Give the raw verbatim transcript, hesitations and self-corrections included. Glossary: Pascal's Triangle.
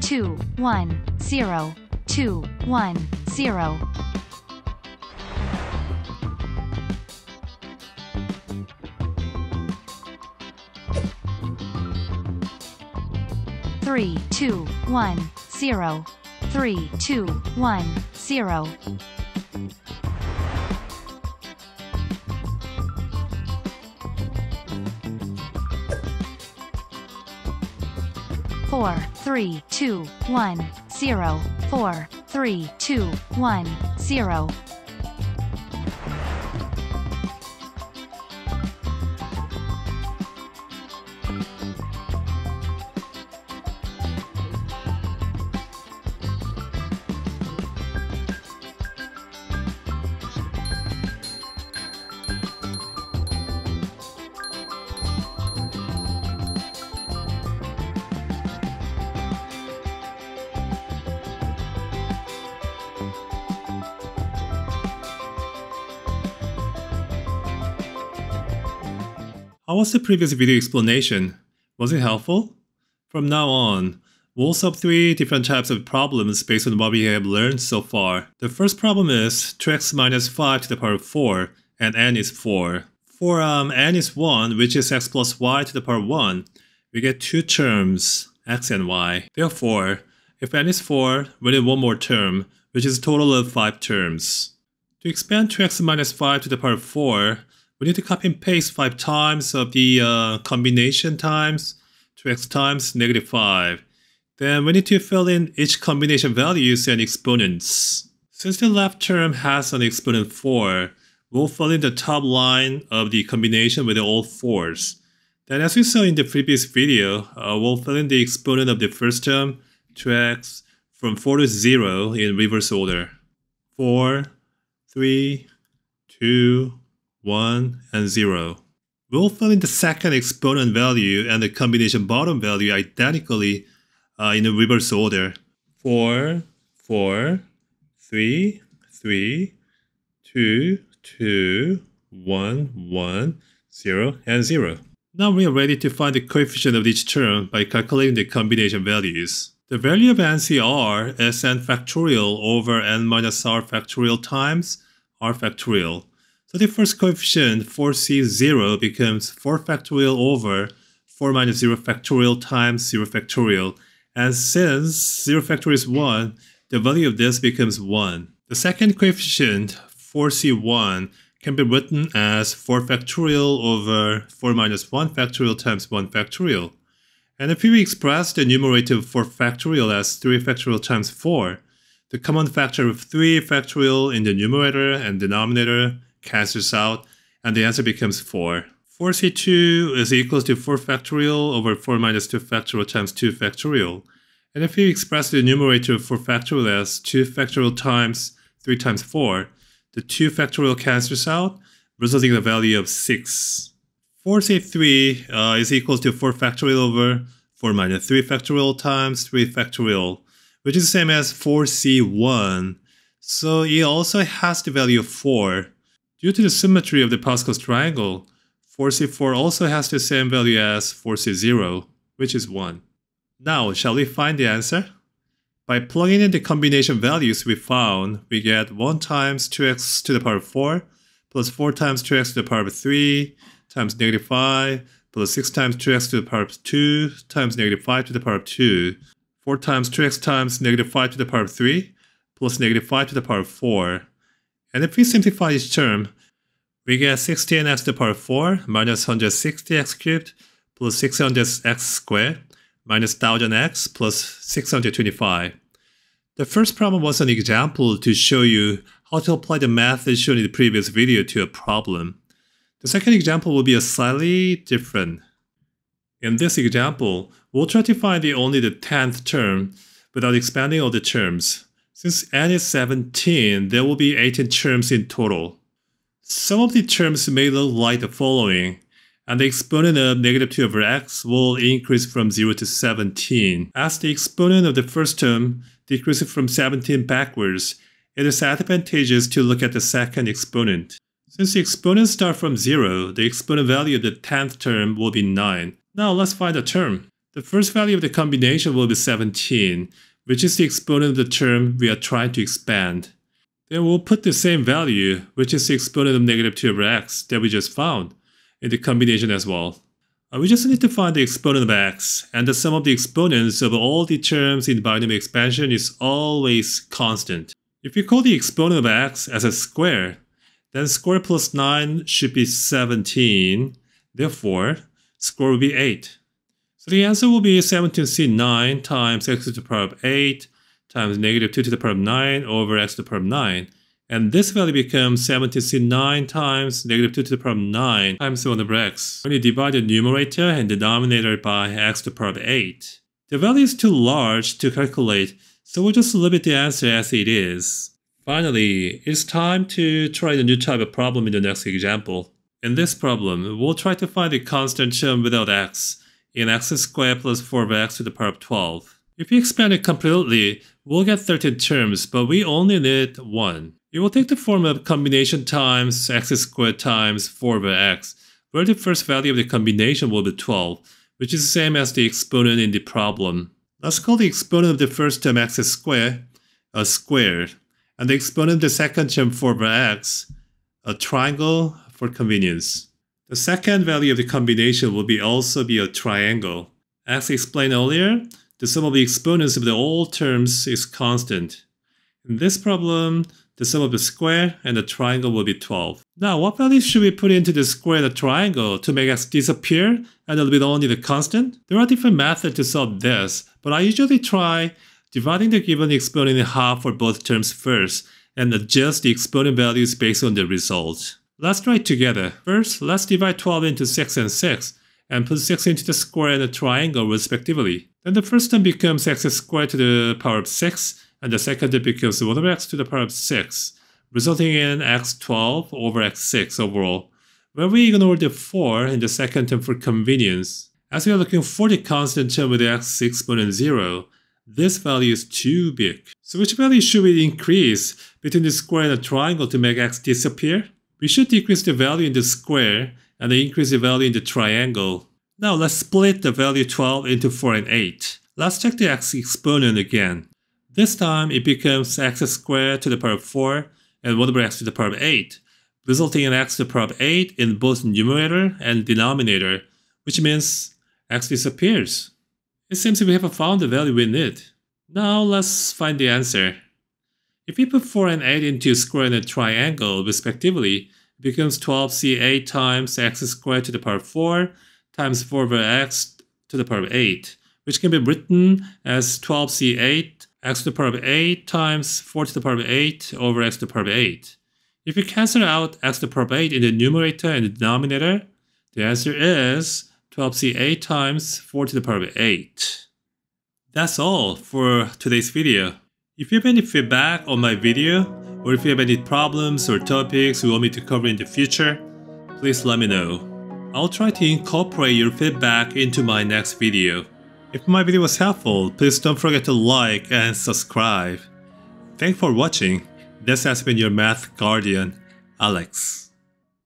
Two, one, zero, two, one, zero. Three, two, one, zero, three, two, one, zero. Four, three, two, one, zero, four, three, two, one, zero. How was the previous video explanation? Was it helpful? From now on, we'll solve three different types of problems based on what we have learned so far. The first problem is two x minus five to the power of four, and n is four. For um, n is one, which is x plus y to the power of one, we get two terms, x and y. Therefore, if n is four, we need one more term, which is a total of five terms. To expand two x minus five to the power of four, we need to copy and paste five times of the uh, combination times two x times negative five. Then we need to fill in each combination values and exponents. Since the left term has an exponent four, we'll fill in the top line of the combination with all fours. Then, as we saw in the previous video, uh, we'll fill in the exponent of the first term, two x, from four to zero in reverse order. four, three, two, one, and zero. We'll fill in the second exponent value and the combination bottom value identically uh, in the reverse order. four, four, three, three, two, two, one, one, zero, and zero. Now we are ready to find the coefficient of each term by calculating the combination values. The value of N C R is n factorial over n minus r factorial times r factorial. So the first coefficient, four c zero, becomes four factorial over four minus zero factorial times zero factorial. And since zero factorial is one, the value of this becomes one. The second coefficient, four c one, can be written as four factorial over four minus one factorial times one factorial. And if we express the numerator of four factorial as three factorial times four, the common factor of three factorial in the numerator and denominator cancels out, and the answer becomes four. four c two is equals to four factorial over four minus two factorial times two factorial. And if we express the numerator of four factorial as two factorial times three times four, the two factorial cancels out, resulting in a value of six. four c three uh, is equals to four factorial over four minus three factorial times three factorial, which is the same as four c one. So it also has the value of four. Due to the symmetry of the Pascal's triangle, four c four also has the same value as four c zero, which is one. Now, shall we find the answer? By plugging in the combination values we found, we get one times two x to the power of four, plus four times two x to the power of three, times negative five, plus six times two x to the power of two, times negative five to the power of two, four times two x times negative five to the power of three, plus negative five to the power of four. And if we simplify each term, we get sixteen x to the power of four minus one hundred sixty x cubed plus six hundred x squared minus one thousand x plus six hundred twenty-five. The first problem was an example to show you how to apply the method shown in the previous video to a problem. The second example will be a slightly different. In this example, we'll try to find the only the tenth term without expanding all the terms. Since n is seventeen, there will be eighteen terms in total. Some of the terms may look like the following, and the exponent of negative two over x will increase from zero to seventeen. As the exponent of the first term decreases from seventeen backwards, it is advantageous to look at the second exponent. Since the exponents start from zero, the exponent value of the tenth term will be nine. Now let's find the term. The first value of the combination will be seventeen, which is the exponent of the term we are trying to expand. Then we'll put the same value, which is the exponent of negative two over x that we just found, in the combination as well. Uh, we just need to find the exponent of x, and the sum of the exponents of all the terms in binomial expansion is always constant. If you call the exponent of x as a square, then square plus nine should be seventeen, therefore, square will be eight. So the answer will be seventeen c nine times x to the power of eight times negative two to the power of nine over x to the power of nine. And this value becomes seventeen c nine times negative two to the power of nine times one over x when you divide the numerator and denominator by x to the power of eight. The value is too large to calculate, so we'll just limit the answer as it is. Finally, it's time to try the new type of problem in the next example. In this problem, we'll try to find the constant term without x in x squared plus four over x to the power of twelve. If you expand it completely, we'll get thirteen terms, but we only need one. It will take the form of combination times x squared times four over x, where the first value of the combination will be twelve, which is the same as the exponent in the problem. Let's call the exponent of the first term x squared a square, and the exponent of the second term four over x a triangle, for convenience. The second value of the combination will be also be a triangle. As explained earlier, the sum of the exponents of the all terms is constant. In this problem, the sum of the square and the triangle will be twelve. Now, what value should we put into the square and the triangle to make x disappear and it'll be only the constant? There are different methods to solve this, but I usually try dividing the given exponent in half for both terms first and adjust the exponent values based on the result. Let's try it together. First, let's divide twelve into six and six, and put six into the square and the triangle respectively. Then the first term becomes x squared to the power of six, and the second term becomes one over x to the power of six, resulting in x twelve over x six overall, where we ignore the four in the second term for convenience. As we are looking for the constant term with the x exponent zero, this value is too big. So which value should we increase between the square and the triangle to make x disappear? We should decrease the value in the square and increase the value in the triangle. Now let's split the value twelve into four and eight. Let's check the x exponent again. This time it becomes x squared to the power of four and one over x to the power of eight, resulting in x to the power of eight in both numerator and denominator, which means x disappears. It seems we haven't found the value we need. Now let's find the answer. If we put four and eight into a square and a triangle respectively, it becomes twelve c eight times x squared to the power of four times four over x to the power of eight, which can be written as twelve c eight x to the power of eight times four to the power of eight over x to the power of eight. If you cancel out x to the power of eight in the numerator and the denominator, the answer is twelve c eight times four to the power of eight. That's all for today's video. If you have any feedback on my video, or if you have any problems or topics you want me to cover in the future, please let me know. I'll try to incorporate your feedback into my next video. If my video was helpful, please don't forget to like and subscribe. Thanks for watching. This has been your Math Guardian, Alex.